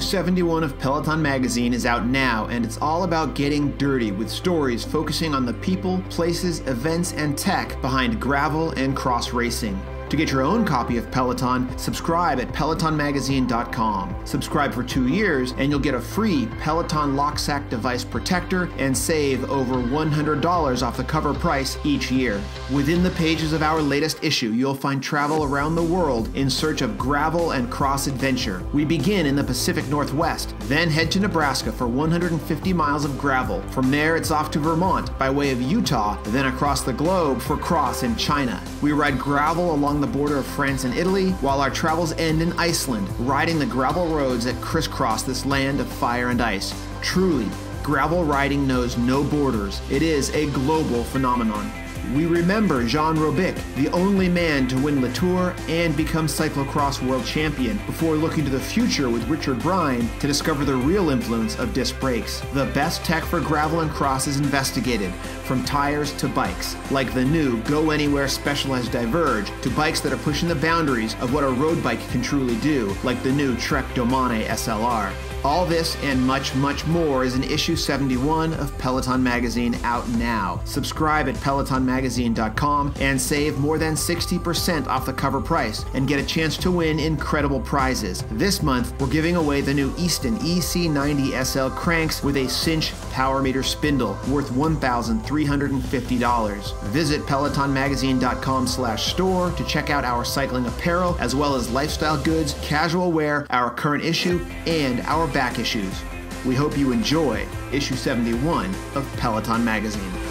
issue 71 of Peloton Magazine is out now, and it's all about getting dirty with stories focusing on the people, places, events, and tech behind gravel and cross racing. To get your own copy of Peloton, subscribe at pelotonmagazine.com. Subscribe for 2 years and you'll get a free Peloton Locksack device protector and save over $100 off the cover price each year. Within the pages of our latest issue, you'll find travel around the world in search of gravel and cross adventure. We begin in the Pacific Northwest, then head to Nebraska for 150 miles of gravel. From there, it's off to Vermont by way of Utah, then across the globe for cross in China. We ride gravel along the border of France and Italy, while our travels end in Iceland, riding the gravel roads that crisscross this land of fire and ice. Truly, gravel riding knows no borders. It is a global phenomenon. We remember Jean Robic, the only man to win Le Tour and become cyclocross world champion, before looking to the future with Richard Brine to discover the real influence of disc brakes. The best tech for gravel and cross is investigated, from tires to bikes, like the new Go Anywhere Specialized Diverge, to bikes that are pushing the boundaries of what a road bike can truly do, like the new Trek Domane SLR. All this and much, much more is in issue 71 of Peloton Magazine, out now. Subscribe at pelotonmagazine.com and save more than 60% off the cover price and get a chance to win incredible prizes. This month, we're giving away the new Easton EC90SL cranks with a cinch power meter spindle worth $1,350. Visit pelotonmagazine.com/store to check out our cycling apparel, as well as lifestyle goods, casual wear, our current issue, and our back issues. We hope you enjoy issue 71 of Peloton Magazine.